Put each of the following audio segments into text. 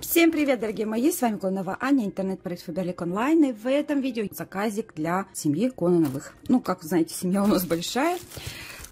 Всем привет, дорогие мои! С вами Кононова Аня, интернет-проект Faberlic онлайн. И в этом видео заказик для семьи Кононовых. Ну, как вы знаете, семья у нас большая.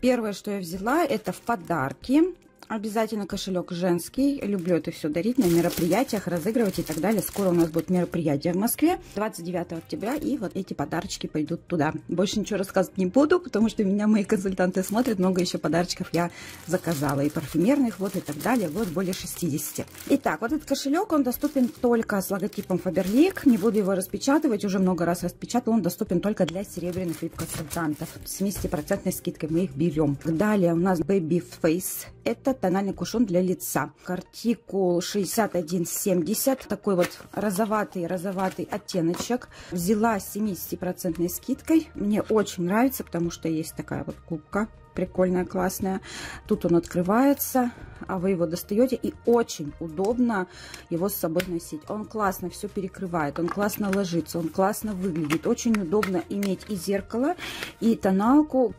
Первое, что я взяла, это в подарки. Обязательно кошелек женский. Люблю это все дарить на мероприятиях, разыгрывать и так далее. Скоро у нас будет мероприятие в Москве 29 октября. И вот эти подарочки пойдут туда. Больше ничего рассказывать не буду, потому что меня мои консультанты смотрят. Много еще подарочков я заказала. И парфюмерных, вот и так далее. Вот более 60. Итак, вот этот кошелек, он доступен только с логотипом Faberlic. Не буду его распечатывать. Уже много раз распечатала. Он доступен только для серебряных вип-консультантов. С 70% скидкой мы их берем. Далее у нас Baby Face. Это тональный кушон для лица. Артикул 6170. Такой вот розоватый оттеночек. Взяла с 70% скидкой. Мне очень нравится, потому что есть такая вот губка. Прикольная, классная. Тут он открывается, а вы его достаете. И очень удобно его с собой носить. Он классно все перекрывает, он классно ложится, он классно выглядит. Очень удобно иметь и зеркало, и тоналку.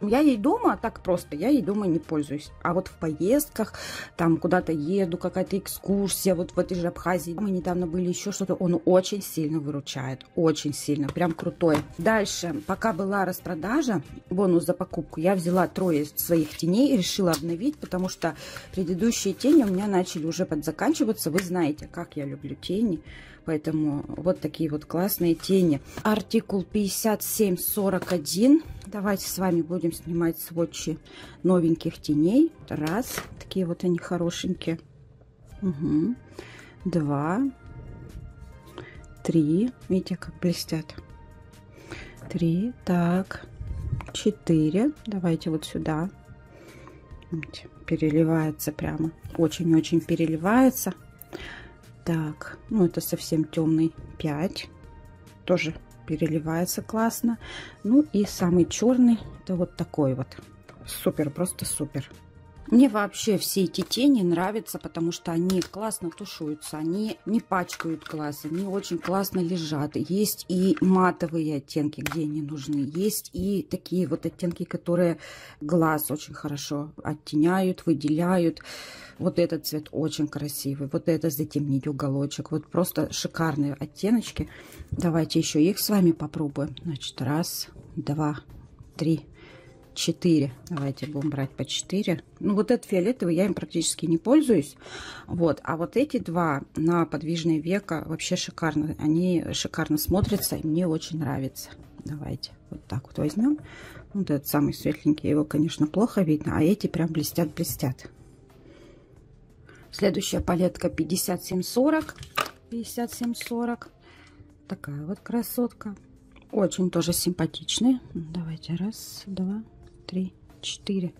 Я ей дома так просто, я ей дома не пользуюсь. А вот в поездках, там куда-то еду, какая-то экскурсия, вот в этой же Абхазии. Мы недавно были, еще что-то, он очень сильно выручает, очень сильно, прям крутой. Дальше, пока была распродажа, бонус за покупку, я взяла трое своих теней и решила обновить, потому что предыдущие тени у меня начали уже подзаканчиваться. Вы знаете, как я люблю тени, поэтому вот такие вот классные тени. Артикул 5741. Давайте с вами будем снимать сводчи новеньких теней. Раз. Такие вот они хорошенькие. Угу. Два. Три. Видите, как блестят. Три. Так. Четыре. Давайте вот сюда. Видите, переливается прямо. Очень-очень переливается. Так. Ну, это совсем темный. Пять. Тоже переливается классно. Ну и самый черный, это вот такой вот. Супер, просто супер. Мне вообще все эти тени нравятся, потому что они классно тушуются, они не пачкают глаз, они очень классно лежат. Есть и матовые оттенки, где они нужны, есть и такие вот оттенки, которые глаз очень хорошо оттеняют, выделяют. Вот этот цвет очень красивый, вот это затемнить уголочек, вот просто шикарные оттеночки. Давайте еще их с вами попробуем. Значит, раз, два, три. 4. Давайте будем брать по 4. Ну, вот этот фиолетовый я им практически не пользуюсь. Вот. А вот эти два на подвижное веко вообще шикарно. Они шикарно смотрятся. И мне очень нравится. Давайте вот так вот возьмем. Вот этот самый светленький. Его, конечно, плохо видно. А эти прям блестят. Следующая палетка 5740. 5740. Такая вот красотка. Очень тоже симпатичный. Давайте раз, два, три, четыре.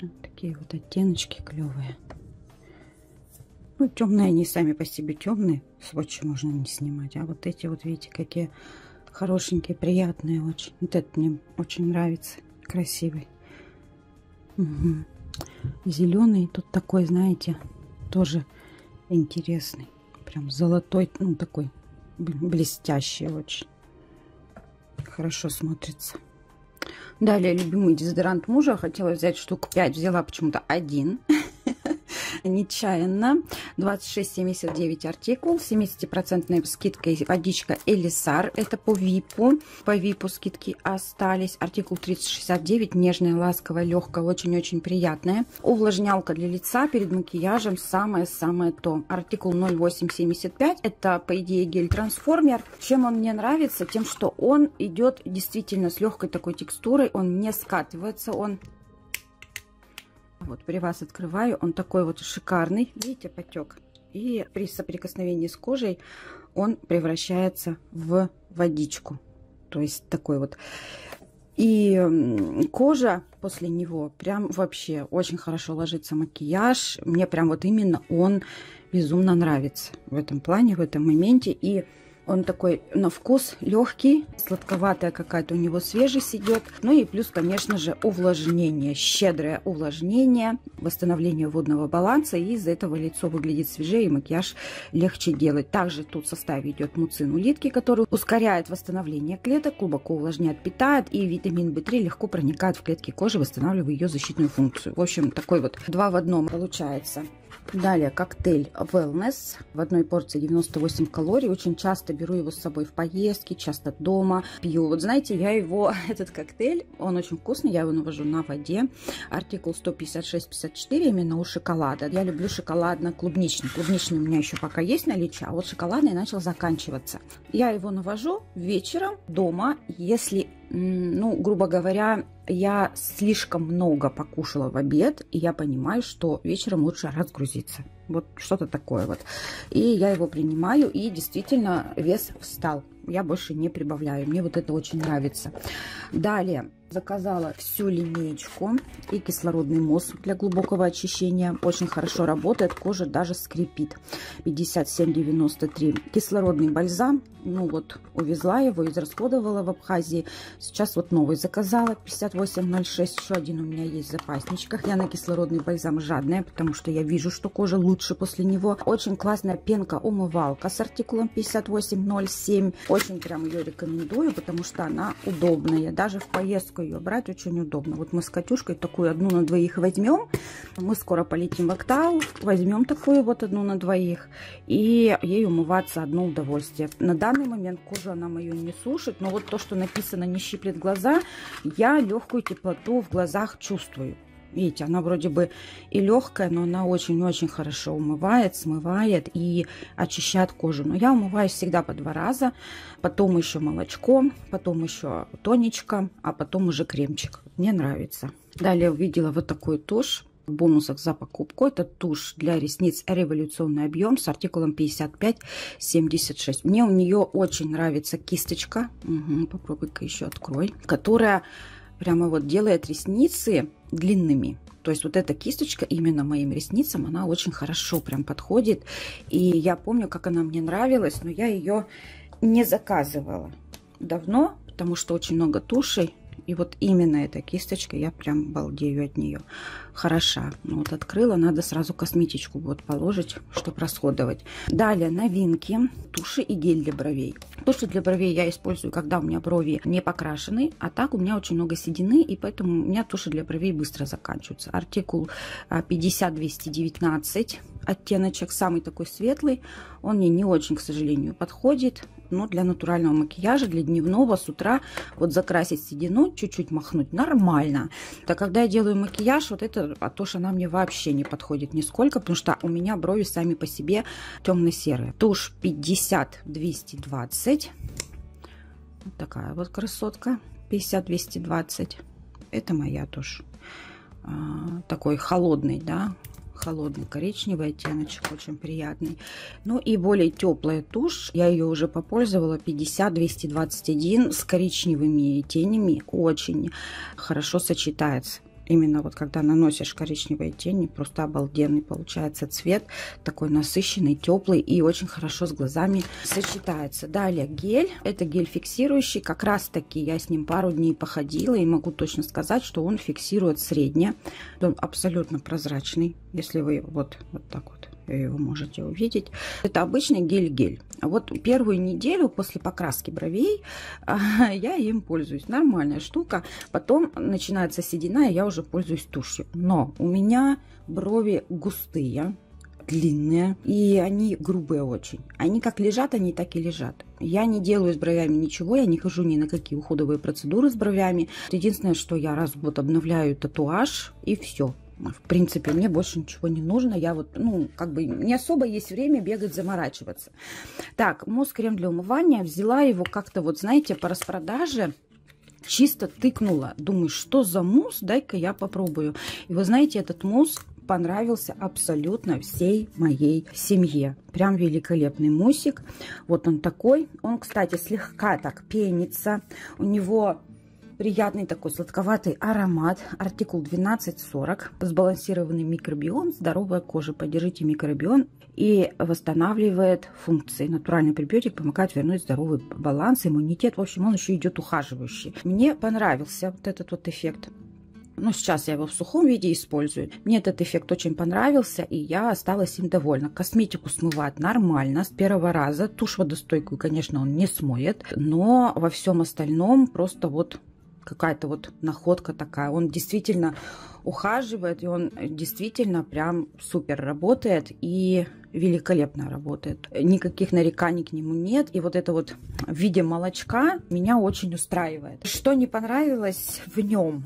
Вот такие вот оттеночки клевые. Ну, темные они сами по себе темные. Сводчи можно не снимать. А вот эти вот, видите, какие хорошенькие, приятные очень. Вот этот мне очень нравится. Красивый. Угу. Зеленый. Тут такой, знаете, тоже интересный. Прям золотой, ну, такой блестящий очень. Хорошо смотрится. Далее, любимый дезодорант мужа. Хотела взять штук 5, взяла почему-то один. Нечаянно. 26,79 артикул. 70% скидкой водичка Элисар. Это по ВИПу. По ВИПу скидки остались. Артикул 3069. Нежная, ласковая, легкая. Очень-очень приятная. Увлажнялка для лица перед макияжем. Самое-самое то. Артикул 0875. Это, по идее, гель-трансформер. Чем он мне нравится? Тем, что он идет действительно с легкой такой текстурой. Он не скатывается. Он... Вот при вас открываю, он такой вот шикарный, видите, потек. И при соприкосновении с кожей он превращается в водичку. То есть такой вот. И кожа после него прям вообще очень хорошо ложится макияж. Мне прям вот именно он безумно нравится в этом плане, в этом моменте. И он такой на вкус легкий, сладковатая какая-то у него свежесть идет. Ну и плюс, конечно же, увлажнение. Щедрое увлажнение, восстановление водного баланса. И из-за этого лицо выглядит свежее и макияж легче делать. Также тут в составе идет муцин улитки, который ускоряет восстановление клеток, глубоко увлажняет, питает. И витамин В3 легко проникает в клетки кожи, восстанавливая ее защитную функцию. В общем, такой вот 2 в 1 получается. Далее коктейль Wellness. В одной порции 98 калорий. Очень часто беру его с собой в поездки, часто дома пью. Вот знаете, я его, этот коктейль, он очень вкусный, я его навожу на воде. Артикул 156-54 именно у шоколада. Я люблю шоколадно-клубничный. Клубничный у меня еще пока есть наличие, а вот шоколадный начал заканчиваться. Я его навожу вечером дома, если, ну, грубо говоря, я слишком много покушала в обед, и я понимаю, что вечером лучше разгрузиться. Вот что-то такое вот. И я его принимаю, и действительно вес встал. Я больше не прибавляю. Мне вот это очень нравится. Далее заказала всю линейку. И кислородный мозг для глубокого очищения. Очень хорошо работает. Кожа даже скрипит. 57,93. Кислородный бальзам. Ну вот, увезла его, израсходовала в Абхазии. Сейчас вот новый заказала. 58,06. Еще один у меня есть в запасничках. Я на кислородный бальзам жадная, потому что я вижу, что кожа лучше после него. Очень классная пенка-умывалка с артикулом 58,07. Очень прям ее рекомендую, потому что она удобная. Даже в поездку ее брать очень удобно. Вот мы с Катюшкой такую одну на двоих возьмем. Мы скоро полетим в Актау. Возьмем такую вот одну на двоих. И ей умываться одно удовольствие. На данный момент кожу она мою не сушит. Но вот то, что написано «не щиплет глаза», я легкую теплоту в глазах чувствую. Видите, она вроде бы и легкая, но она очень-очень хорошо умывает, смывает и очищает кожу. Но я умываюсь всегда по 2 раза, потом еще молочком, потом еще тоничком, а потом уже кремчик. Мне нравится. Далее увидела вот такую тушь. В бонусах за покупку. Это тушь для ресниц «Революционный объем» с артикулом 55-76. Мне у нее очень нравится кисточка. Угу, попробуй-ка еще открой. Которая прямо вот делает ресницы длинными. То есть вот эта кисточка именно моим ресницам, она очень хорошо прям подходит. И я помню, как она мне нравилась, но я ее не заказывала давно, потому что очень много тушей. И вот именно эта кисточка, я прям балдею от нее. Хороша. Ну, вот открыла, надо сразу косметичку вот положить, чтобы расходовать. Далее новинки. Туши и гель для бровей. Туши для бровей я использую, когда у меня брови не покрашены, а так у меня очень много седины, и поэтому у меня туши для бровей быстро заканчиваются. Артикул 50-219. Оттеночек самый такой светлый. Он мне не очень, к сожалению, подходит. Но для натурального макияжа, для дневного, с утра вот закрасить седину, чуть-чуть махнуть, нормально. Так когда я делаю макияж, вот эта тушь, она мне вообще не подходит нисколько, потому что у меня брови сами по себе темно-серые. Тушь 50-220. Вот такая вот красотка. 50-220. Это моя тушь. Такой холодный, да. Холодный коричневый оттеночек, очень приятный. Ну и более теплая тушь, я ее уже попользовала, 50-221 с коричневыми тенями, очень хорошо сочетается. Именно вот когда наносишь коричневые тени, просто обалденный получается цвет, такой насыщенный, теплый и очень хорошо с глазами сочетается. Далее гель, это гель фиксирующий, как раз таки я с ним пару дней походила и могу точно сказать, что он фиксирует среднее, он абсолютно прозрачный, если вы вот так вот. Его можете увидеть. Это обычный гель-гель. Вот первую неделю после покраски бровей я им пользуюсь. Нормальная штука. Потом начинается седина, и я уже пользуюсь тушью. Но у меня брови густые, длинные, и они грубые очень. Они как лежат, они так и лежат. Я не делаю с бровями ничего, я не хожу ни на какие уходовые процедуры с бровями. Единственное, что я раз в год обновляю татуаж, и все. В принципе, мне больше ничего не нужно. Я вот, ну, как бы не особо есть время бегать, заморачиваться. Так, мусс-крем для умывания. Взяла его как-то, вот знаете, по распродаже. Чисто тыкнула. Думаю, что за мусс? Дай-ка я попробую. И вы знаете, этот мусс понравился абсолютно всей моей семье. Прям великолепный муссик. Вот он такой. Он, кстати, слегка так пенится. У него приятный такой сладковатый аромат. Артикул 1240. Сбалансированный микробиом. Здоровая кожа. Поддержите микробиом. И восстанавливает функции. Натуральный прибиотик помогает вернуть здоровый баланс, иммунитет. В общем, он еще идет ухаживающий. Мне понравился вот этот вот эффект. Но сейчас я его в сухом виде использую. Мне этот эффект очень понравился, и я осталась им довольна. Косметику смывает нормально с первого раза. Тушь водостойкую, конечно, он не смоет. Но во всем остальном просто вот какая-то вот находка такая. Он действительно ухаживает, и он действительно прям супер работает и великолепно работает. Никаких нареканий к нему нет, и вот это вот в виде молочка меня очень устраивает. Что не понравилось в нем?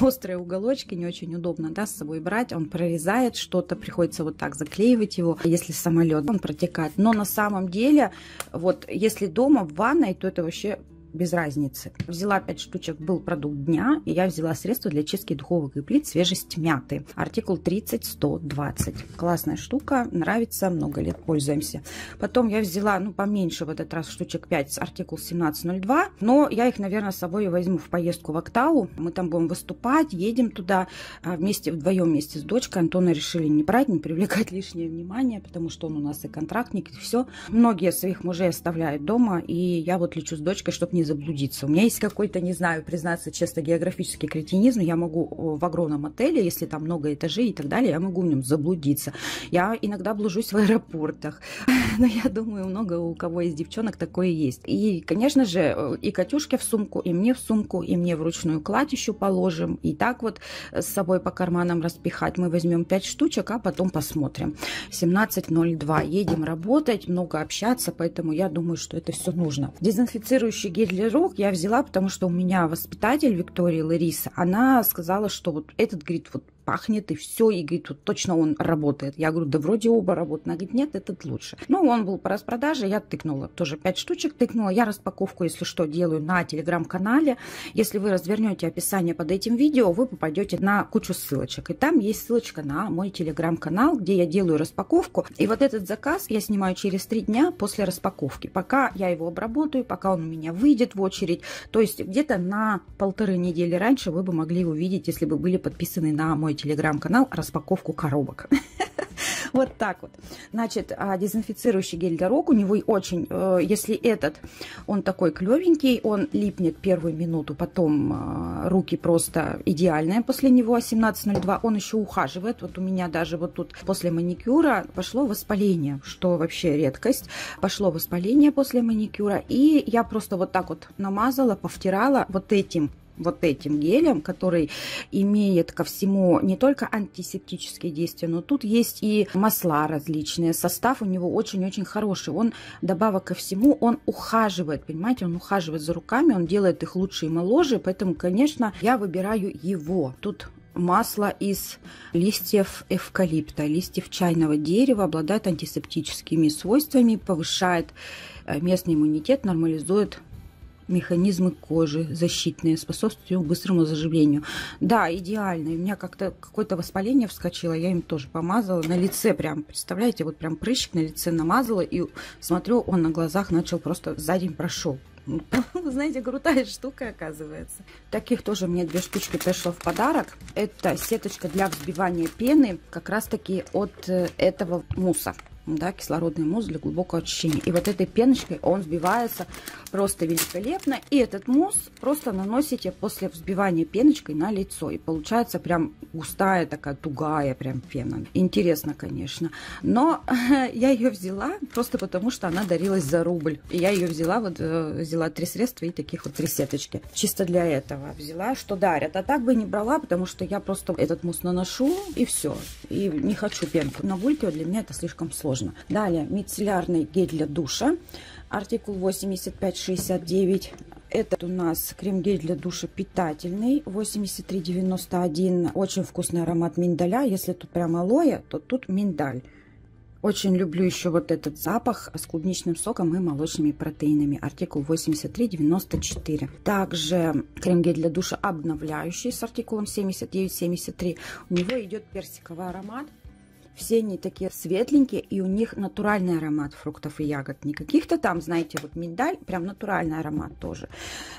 Острые уголочки не очень удобно, да, с собой брать, он прорезает что-то, приходится вот так заклеивать его, если самолет, он протекает. Но на самом деле, вот если дома в ванной, то это вообще без разницы. Взяла 5 штучек, был продукт дня, и я взяла средство для чистки духовок и плит свежесть мяты. Артикул 30-120. Классная штука, нравится, много лет пользуемся. Потом я взяла, ну, поменьше в этот раз штучек 5, артикул 17-02, но я их, наверное, с собой возьму в поездку в Актау. Мы там будем выступать, едем туда вместе, вдвоем вместе с дочкой. Антона решили не брать, не привлекать лишнее внимание, потому что он у нас и контрактник, и все. Многие своих мужей оставляют дома, и я вот лечу с дочкой, чтобы не заблудиться. У меня есть какой-то, не знаю, признаться честно, географический кретинизм. Я могу в огромном отеле, если там много этажей и так далее, я могу в нем заблудиться. Я иногда блужусь в аэропортах. Но я думаю, много у кого из девчонок такое есть. И, конечно же, и Катюшке в сумку, и мне в сумку, и мне вручную кладь еще положим. И так вот с собой по карманам распихать. Мы возьмем 5 штучек, а потом посмотрим. 17.02. Едем работать, много общаться, поэтому я думаю, что это все нужно. Дезинфицирующий гель для рук я взяла, потому что у меня воспитатель Виктория Лариса, она сказала, что вот этот, говорит, вот пахнет и все, и говорит, вот точно он работает. Я говорю, да вроде оба работают. Она говорит, нет, этот лучше. Ну, он был по распродаже, я тыкнула, тоже 5 штучек тыкнула. Я распаковку, если что, делаю на телеграм-канале. Если вы развернете описание под этим видео, вы попадете на кучу ссылочек. И там есть ссылочка на мой телеграм-канал, где я делаю распаковку. И вот этот заказ я снимаю через 3 дня после распаковки. Пока я его обработаю, пока он у меня выйдет в очередь. То есть где-то на 1,5 недели раньше вы бы могли увидеть, если бы были подписаны на мой телеграм-канал, распаковку коробок. Вот так вот. Значит, дезинфицирующий гель для рук. У него очень, если этот, он такой клевенький, он липнет первую минуту, потом руки просто идеальные после него. 17.02. Он еще ухаживает. Вот у меня даже вот тут после маникюра пошло воспаление, что вообще редкость. Пошло воспаление после маникюра. И я просто вот так вот намазала, повтирала вот этим гелем, который имеет ко всему не только антисептические действия, но тут есть и масла различные. Состав у него очень-очень хороший. Он, добавок ко всему, он ухаживает, понимаете, он ухаживает за руками, он делает их лучше и моложе, поэтому, конечно, я выбираю его. Тут масло из листьев эвкалипта, листьев чайного дерева, обладает антисептическими свойствами, повышает местный иммунитет, нормализует механизмы кожи защитные, способствуют быстрому заживлению. Да, идеально. У меня как-то какое-то воспаление вскочило, я им тоже помазала. На лице прям, представляете, вот прям прыщик на лице намазала, и смотрю, он на глазах начал просто за день прошел. Вы знаете, крутая штука оказывается. Таких тоже мне 2 штучки пришло в подарок. Это сеточка для взбивания пены, как раз таки от этого мусса. Да, кислородный мусс для глубокого очищения. И вот этой пеночкой он взбивается просто великолепно. И этот мусс просто наносите после взбивания пеночкой на лицо. И получается прям густая такая, тугая прям пена. Интересно, конечно. Но я ее взяла просто потому, что она дарилась за рубль. И я ее взяла, вот взяла 3 средства и таких вот 3 сеточки. Чисто для этого взяла, что дарят. А так бы не брала, потому что я просто этот мусс наношу и все. И не хочу пенку. На бульке для меня это слишком сложно. Далее мицеллярный гель для душа, артикул 85-69. Этот у нас крем-гель для душа питательный, 83-91. Очень вкусный аромат миндаля. Если тут прям алоэ, то тут миндаль. Очень люблю еще вот этот запах с клубничным соком и молочными протеинами. Артикул 83-94. Также крем-гель для душа обновляющий с артикулом 79-73. У него идет персиковый аромат. Все они такие светленькие, и у них натуральный аромат фруктов и ягод. Не каких-то там, знаете, вот миндаль, прям натуральный аромат тоже.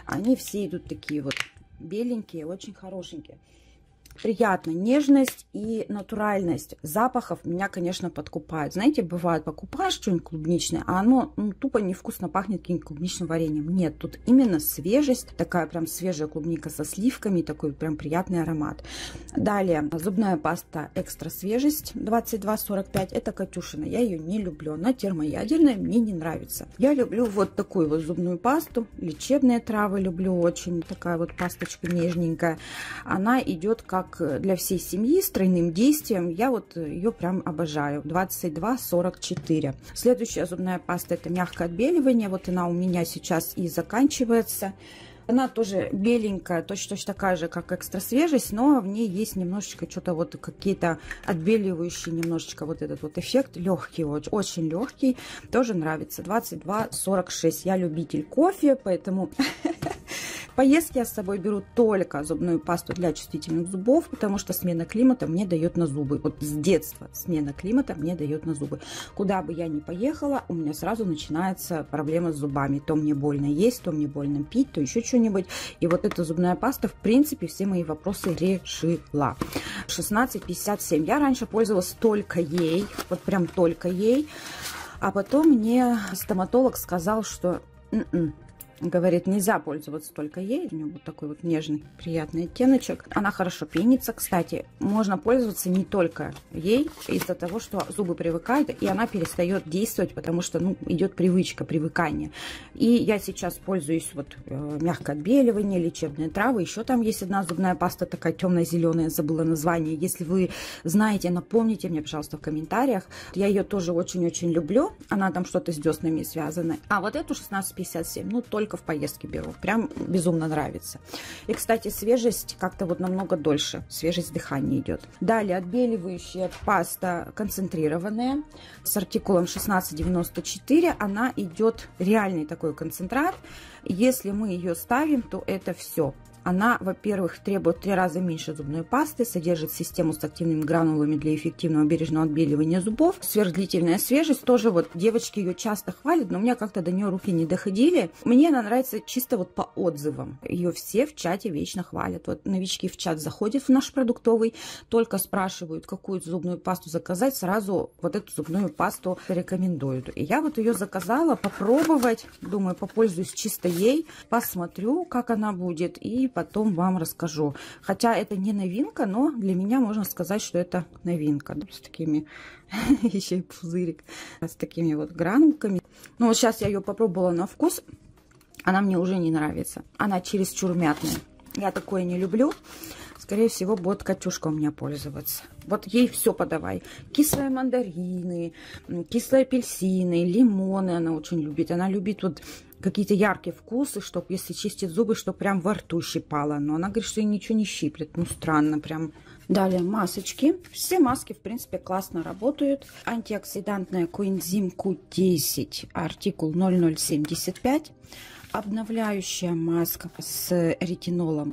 Они все идут такие вот беленькие, очень хорошенькие. Приятно. Нежность и натуральность запахов меня, конечно, подкупает. Знаете, бывает, покупаешь что-нибудь клубничное, а оно тупо невкусно пахнет каким-нибудь клубничным вареньем. Нет, тут именно свежесть, такая прям свежая клубника со сливками, такой прям приятный аромат. Далее зубная паста экстра свежесть 22,45. Это Катюшина. Я ее не люблю. Она термоядерная, мне не нравится. Я люблю вот такую вот зубную пасту. Лечебные травы люблю очень. Такая вот пасточка нежненькая. Она идет как для всей семьи с тройным действием. Я вот ее прям обожаю. 22,44. Следующая зубная паста — это мягкое отбеливание. Вот она у меня сейчас и заканчивается. Она тоже беленькая, точно такая же, как экстра свежесть, но в ней есть немножечко что-то вот какие-то отбеливающие, немножечко вот этот вот эффект легкий, очень легкий, тоже нравится. 22,46. Я любитель кофе, поэтому поездки я с собой беру только зубную пасту для чувствительных зубов, потому что смена климата мне дает на зубы. Вот с детства смена климата мне дает на зубы. Куда бы я ни поехала, у меня сразу начинается проблема с зубами. То мне больно есть, то мне больно пить, то еще что-нибудь. И вот эта зубная паста, в принципе, все мои вопросы решила. 16,57. Я раньше пользовалась только ей, вот прям только ей. А потом мне стоматолог сказал, что... Говорит, нельзя пользоваться только ей. У нее вот такой вот нежный, приятный оттеночек. Она хорошо пенится. Кстати, можно пользоваться не только ей, из-за того, что зубы привыкают, и она перестает действовать, потому что, ну, идет привычка, привыкание. И я сейчас пользуюсь вот мягкое отбеливание, лечебные травы. Еще там есть одна зубная паста, такая темно-зеленая, забыла название. Если вы знаете, напомните мне, пожалуйста, в комментариях. Я ее тоже очень-очень люблю. Она там что-то с деснами связана. А вот эту 16,57, ну, только в поездке беру, прям безумно нравится. И, кстати, свежесть как-то вот намного дольше, свежесть дыхания идет. Далее отбеливающая паста концентрированная с артикулом 16,94. Она идет реальный такой концентрат. Если мы ее ставим, то это все. Она, во-первых, требует 3 раза меньше зубной пасты, содержит систему с активными гранулами для эффективного бережного отбеливания зубов. Сверхдлительная свежесть тоже, вот девочки ее часто хвалят, но у меня как-то до нее руки не доходили. Мне она нравится чисто вот по отзывам. Ее все в чате вечно хвалят. Вот новички в чат заходят в наш продуктовый, только спрашивают, какую зубную пасту заказать, сразу вот эту зубную пасту рекомендуют. И я вот ее заказала попробовать, думаю, попользуюсь чисто ей, посмотрю, как она будет, и потом вам расскажу. Хотя это не новинка, но для меня можно сказать, что это новинка. С такими еще и пузырик, с такими вот гранулками. Ну вот сейчас я ее попробовала на вкус. Она мне уже не нравится. Она чересчур мятная. Я такое не люблю. Скорее всего, будет Катюшка у меня пользоваться. Вот ей все подавай. Кислые мандарины, кислые апельсины, лимоны она очень любит. Она любит вот какие-то яркие вкусы, чтобы, если чистить зубы, что прям во рту щипало. Но она говорит, что ей ничего не щиплет. Ну, странно прям. Далее масочки. Все маски, в принципе, классно работают. Антиоксидантная коэнзим Q10, артикул 0075. Обновляющая маска с ретинолом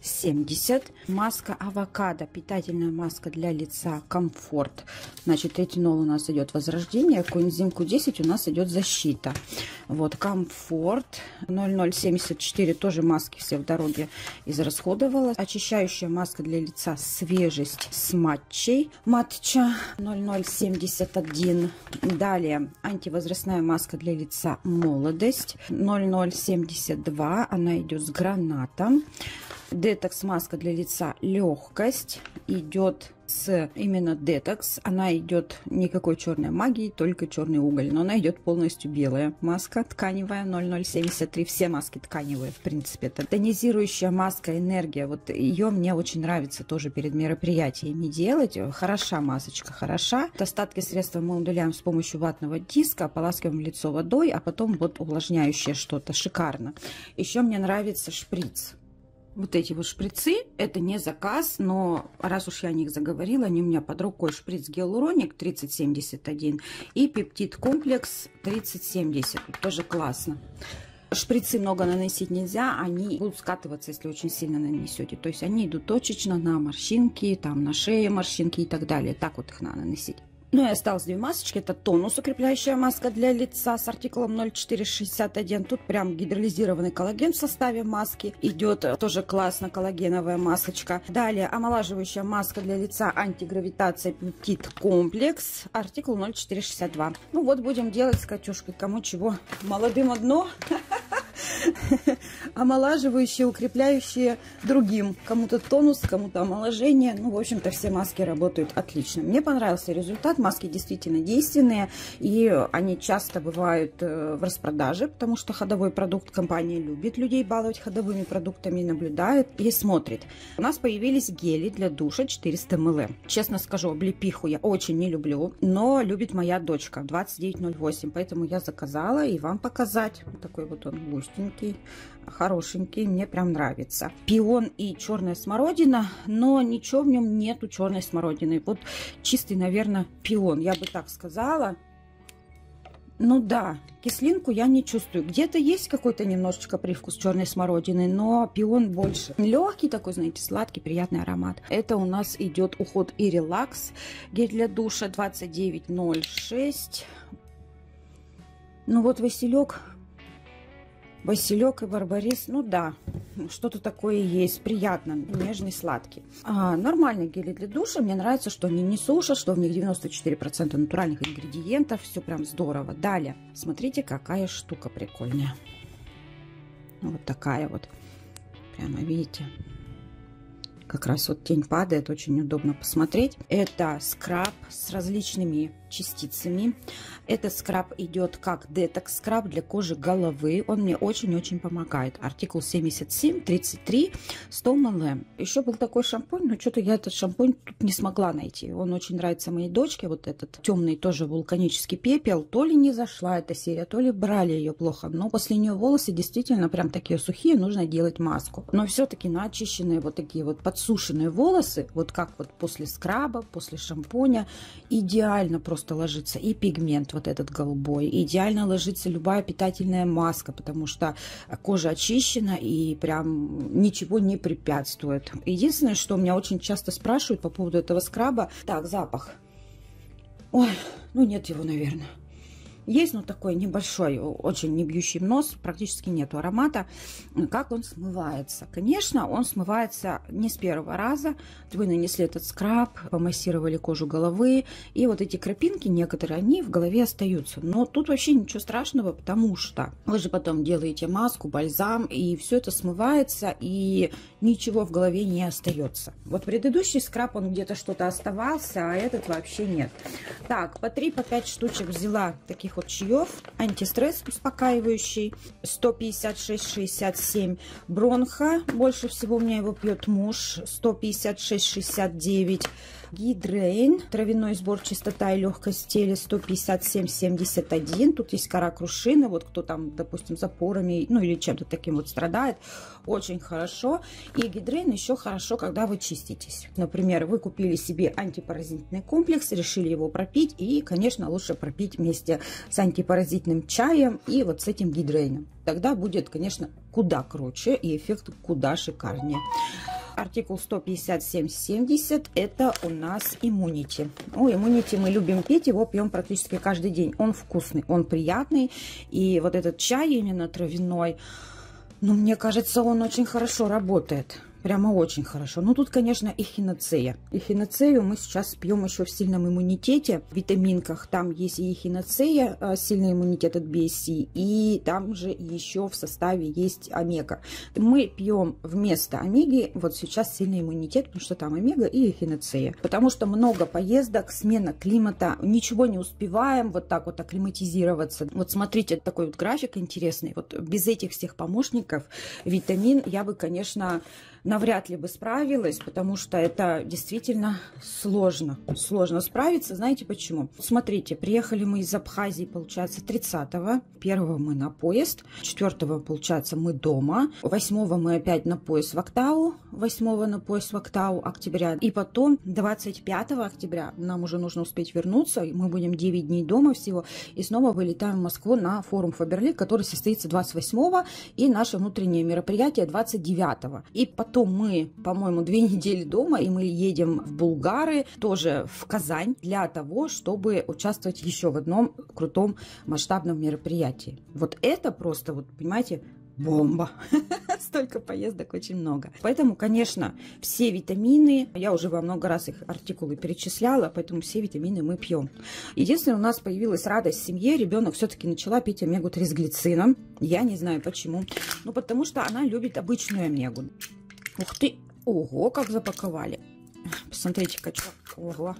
0070. Маска авокадо, питательная маска для лица комфорт. Значит, ретинол у нас идет возрождение, коэнзим Q10 у нас идет защита. Вот, комфорт 0074, тоже маски все в дороге израсходовала. Очищающая маска для лица свежесть с матчей, матча 0071. Далее антивозрастная маска для лица молодость 0072, она идет с гранатом. Детокс маска для лица легкость идет с именно детокс. Она идет никакой черной магии, только черный уголь, но она идет полностью белая маска тканевая 0073. Все маски тканевые, в принципе. Это тонизирующая маска энергия, вот ее мне очень нравится тоже перед мероприятиями делать. Хороша масочка, хороша. Остатки средства мы удаляем с помощью ватного диска, ополаскиваем лицо водой, а потом вот увлажняющее что-то, шикарно. Еще мне нравится шприц. Вот эти вот шприцы, это не заказ, но раз уж я о них заговорила, они у меня под рукой. Шприц гиалуроник 3071 и пептид комплекс 3070, тоже классно. Шприцы много наносить нельзя, они будут скатываться, если очень сильно нанесете. То есть они идут точечно на морщинки, там на шее морщинки и так далее. Так вот их надо наносить. Ну и осталось 2 масочки. Это тонус укрепляющая маска для лица с артикулом 0461. Тут прям гидролизированный коллаген в составе маски. Идет тоже классно, коллагеновая масочка. Далее омолаживающая маска для лица антигравитация пептид комплекс. Артикул 0462. Ну вот будем делать с Катюшкой. Кому чего. Молодым одно. омолаживающие, укрепляющие другим. Кому-то тонус, кому-то омоложение. Ну, в общем-то, все маски работают отлично. Мне понравился результат. Маски действительно действенные. И они часто бывают в распродаже, потому что ходовой продукт, компания любит людей баловать ходовыми продуктами, наблюдает и смотрит. У нас появились гели для душа 400 мл. Честно скажу, облепиху я очень не люблю, но любит моя дочка 2908. Поэтому я заказала и вам показать. Вот такой вот он густенький, хорошенький, мне прям нравится. Пион и черная смородина, но ничего в нем нету черной смородины. Вот чистый, наверное, пион, я бы так сказала. Ну да, кислинку я не чувствую. Где-то есть какой-то немножечко привкус черной смородины, но пион больше. Легкий такой, знаете, сладкий, приятный аромат. Это у нас идет уход и релакс. Гель для душа 2906. Ну вот василек. Василек и барбарис, ну да, что-то такое есть, приятно, нежный, сладкий. Нормальные гели для душа, мне нравится, что они не сушат, что в них 94% натуральных ингредиентов, все прям здорово. Далее, смотрите, какая штука прикольная. Вот такая вот, прямо видите, как раз вот тень падает, очень удобно посмотреть. Это скраб с различными частицами. Этот скраб идет как детокс-скраб для кожи головы. Он мне очень-очень помогает. Артикул 77, 33, 100 мл. Еще был такой шампунь, но что-то я этот шампунь тут не смогла найти. Он очень нравится моей дочке. Вот этот темный тоже вулканический пепел. То ли не зашла эта серия, то ли брали ее плохо. Но после нее волосы действительно прям такие сухие, нужно делать маску. Но все-таки на очищенные вот такие вот подсушенные волосы, вот как вот после скраба, после шампуня, идеально просто ложится и пигмент вот этот голубой, идеально ложится любая питательная маска, потому что кожа очищена и прям ничего не препятствует. Единственное, что меня очень часто спрашивают по поводу этого скраба. Так, запах. Ой, ну нет его, наверное. Есть, но такой небольшой, очень не бьющий в нос, практически нету аромата. Как он смывается? Конечно, он смывается не с первого раза. Вы нанесли этот скраб, помассировали кожу головы, и вот эти крапинки, некоторые, они в голове остаются. Но тут вообще ничего страшного, потому что вы же потом делаете маску, бальзам, и все это смывается, и ничего в голове не остается. Вот предыдущий скраб, он где-то что-то оставался, а этот вообще нет. Так, по 3-5 штучек взяла таких вот чаев. Антистресс успокаивающий 156,67. Бронхо, больше всего у меня его пьет муж, 156,69. Гидрейн, травяной сбор, чистота и легкость тела, 157,71. Тут есть кора крушины, вот кто там, допустим, запорами, ну или чем-то таким вот страдает, очень хорошо. И гидрейн еще хорошо, когда вы чиститесь. Например, вы купили себе антипаразитный комплекс, решили его пропить, и, конечно, лучше пропить вместе с антипаразитным чаем и вот с этим гидрейном. Тогда будет, конечно, куда круче и эффект куда шикарнее. Артикул 157,70 это у нас иммунити. О, иммунити мы любим пить, его пьем практически каждый день. Он вкусный, он приятный. И вот этот чай именно травяной, ну, мне кажется, он очень хорошо работает. Прямо очень хорошо. Ну, тут, конечно, эхинацея. Эхинацею мы сейчас пьем еще в сильном иммунитете. В витаминках там есть и эхинацея, сильный иммунитет от BSC, и там же еще в составе есть омега. Мы пьем вместо омеги вот сейчас сильный иммунитет, потому что там омега и эхинацея. Потому что много поездок, смена климата, ничего не успеваем вот так вот акклиматизироваться. Вот смотрите, такой вот график интересный. Вот без этих всех помощников витамин я бы, конечно, навряд ли бы справилась, потому что это действительно сложно. Сложно справиться. Знаете почему? Смотрите, приехали мы из Абхазии, получается, 30-го. 1-го мы на поезд. 4-го, получается, мы дома. 8-го мы опять на поезд в Актау. 8-го на поезд в Актау октября. И потом 25 октября нам уже нужно успеть вернуться. Мы будем 9 дней дома всего. И снова вылетаем в Москву на форум Faberlic, который состоится 28-го. И наше внутреннее мероприятие 29-го. И потом мы, по-моему, 2 недели дома, и мы едем в Булгары, тоже в Казань, для того, чтобы участвовать еще в одном крутом масштабном мероприятии. Вот это просто, вот, понимаете, бомба. Столько поездок, очень много. Поэтому, конечно, все витамины, я уже во много раз их артикулы перечисляла, поэтому все витамины мы пьем. Единственное, у нас появилась радость в семье, ребенок все-таки начала пить омегу-3 с глицином. Я не знаю почему. Ну, потому что она любит обычную омегу. Ух ты! Ого, как запаковали! Посмотрите, качок. Ого.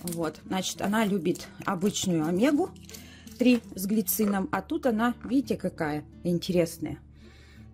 Вот, значит, она любит обычную омегу-3 с глицином, а тут она, видите, какая интересная.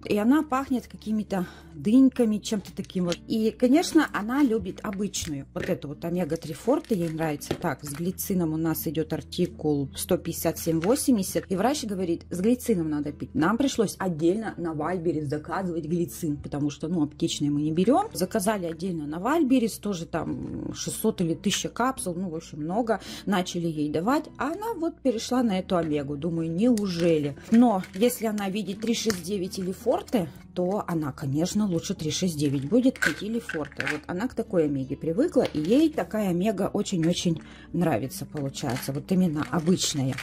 И она пахнет какими-то дыньками, чем-то таким вот. И, конечно, она любит обычную. Вот эту вот омега-3 форте ей нравится. Так, с глицином у нас идет артикул 157,80. И врач говорит, с глицином надо пить. Нам пришлось отдельно на Wildberries заказывать глицин, потому что, ну, аптечный мы не берем. Заказали отдельно на Wildberries, тоже там 600 или 1000 капсул, ну, в общем, много. Начали ей давать, а она вот перешла на эту омегу. Думаю, неужели? Но если она видит 3,69 или форте, то она, конечно, лучше 3,69 будет пить или форте. Вот она к такой омеге привыкла, и ей такая омега очень-очень нравится, получается. Вот именно обычная.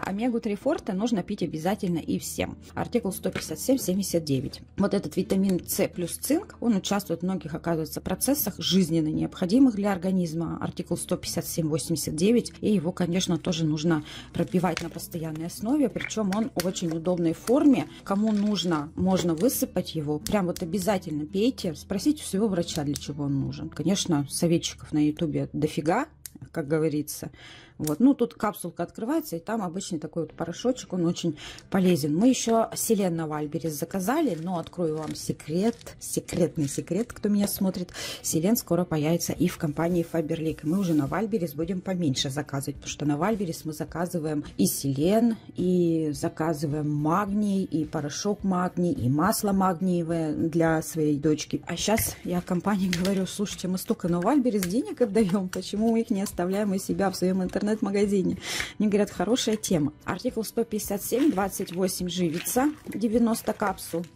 Омегу-3 форте нужно пить обязательно и всем. Артикул 157,79. Вот этот витамин С плюс цинк, он участвует в многих, оказывается, процессах жизненно необходимых для организма. Артикул 157,89. И его, конечно, тоже нужно пропивать на постоянной основе. Причем он в очень удобной форме. Кому нужно, можно высыпать его. Прям вот обязательно пейте. Спросите у своего врача, для чего он нужен. Конечно, советчиков на ютубе дофига, как говорится. Вот. Ну, тут капсулка открывается, и там обычный такой вот порошочек, он очень полезен. Мы еще селен на Wildberries заказали, но открою вам секрет, секретный секрет, кто меня смотрит. Селен скоро появится и в компании Faberlic. Мы уже на Wildberries будем поменьше заказывать, потому что на Wildberries мы заказываем и селен, и заказываем магний, и порошок магний, и масло магниевое для своей дочки. А сейчас я компании говорю, слушайте, мы столько на Wildberries денег отдаем, почему мы их не оставляем у себя в своем интернете? Магазине. Мне говорят, хорошая тема. Артикул 157, 28 живица, 90 капсул.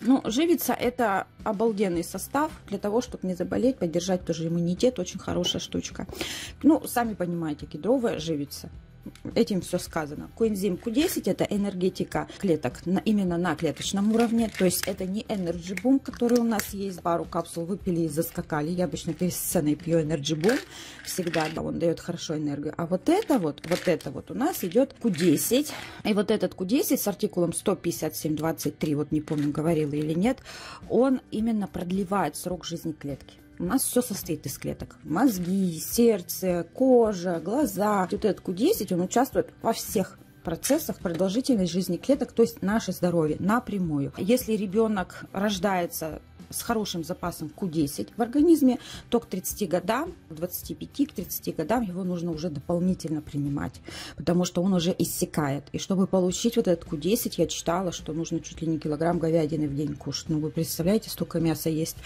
Ну, живица — это обалденный состав для того, чтобы не заболеть, поддержать тоже иммунитет. Очень хорошая штучка. Ну, сами понимаете, кедровая живица. Этим все сказано. Коэнзим Q10 – это энергетика клеток именно на клеточном уровне. То есть это не Energy Boom, который у нас есть. Пару капсул выпили и заскакали. Я обычно перед сценой пью Energy Boom. Всегда, да, он дает хорошо энергию. А вот это вот у нас идет Q10. И вот этот Q10 с артикулом 157,23, вот не помню, говорила или нет, он именно продлевает срок жизни клетки. У нас все состоит из клеток. Мозги, сердце, кожа, глаза. Вот этот Q10, он участвует во всех процессах продолжительности жизни клеток, то есть наше здоровье напрямую. Если ребенок рождается с хорошим запасом Q10 в организме, то к 30 годам, к 25, к 30 годам его нужно уже дополнительно принимать, потому что он уже иссякает. И чтобы получить вот этот Q10, я читала, что нужно чуть ли не килограмм говядины в день кушать. Ну, вы представляете, столько мяса есть.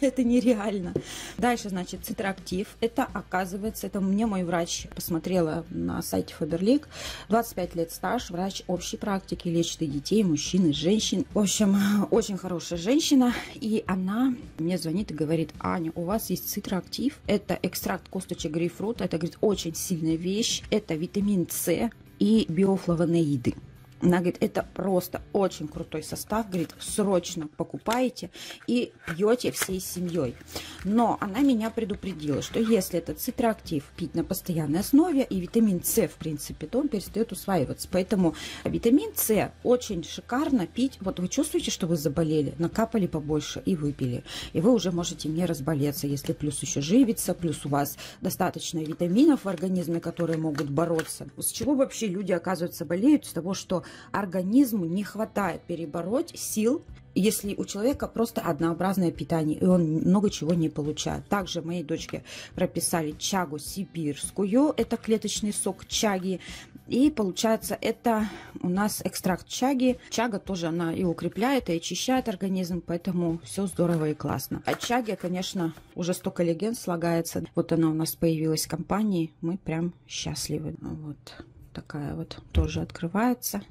Это нереально. Дальше, значит, цитроактив. Это, оказывается, это мне мой врач посмотрела на сайте Faberlic. 25 лет стаж, врач общей практики, лечит и детей, и мужчин, и женщин. В общем, очень хорошая женщина. И она мне звонит и говорит, Аня, у вас есть цитроактив, это экстракт косточек грейпфрута, это, говорит, очень сильная вещь, это витамин С и биофлавоноиды. Она говорит, это просто очень крутой состав, говорит, срочно покупаете и пьете всей семьей. Но она меня предупредила, что если этот цитроактив пить на постоянной основе, и витамин С, в принципе, то он перестает усваиваться. Поэтому витамин С очень шикарно пить. Вот вы чувствуете, что вы заболели, накапали побольше и выпили. И вы уже можете не разболеться, если плюс еще живица, плюс у вас достаточно витаминов в организме, которые могут бороться. С чего вообще люди, оказывается, болеют? С того, что организму не хватает перебороть сил, если у человека просто однообразное питание, и он много чего не получает. Также моей дочке прописали чагу сибирскую, это клеточный сок чаги, и получается это у нас экстракт чаги. Чага тоже, она и укрепляет, и очищает организм, поэтому все здорово и классно. От чаги, конечно, уже столько легенд слагается. Вот она у нас появилась в компании, мы прям счастливы. Вот такая вот тоже открывается.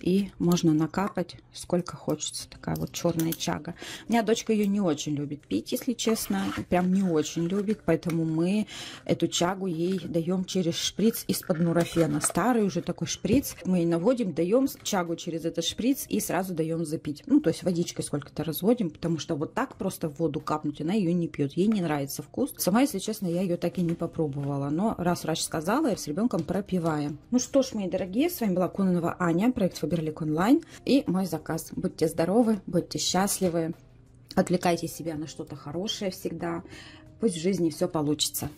и можно накапать сколько хочется. Такая вот черная чага. У меня дочка ее не очень любит пить, если честно, прям не очень любит, поэтому мы эту чагу ей даем через шприц из-под нурофена. Старый уже такой шприц. Мы ей наводим, даем чагу через этот шприц и сразу даем запить. Ну, то есть водичкой сколько-то разводим, потому что вот так просто в воду капнуть она ее не пьет. Ей не нравится вкус. Сама, если честно, я ее так и не попробовала. Но раз врач сказала, я с ребенком пропиваем. Ну что ж, мои дорогие, с вами была Кононова Аня, проект Фаберлик Онлайн и мой заказ. Будьте здоровы, будьте счастливы, отвлекайте себя на что-то хорошее всегда. Пусть в жизни все получится.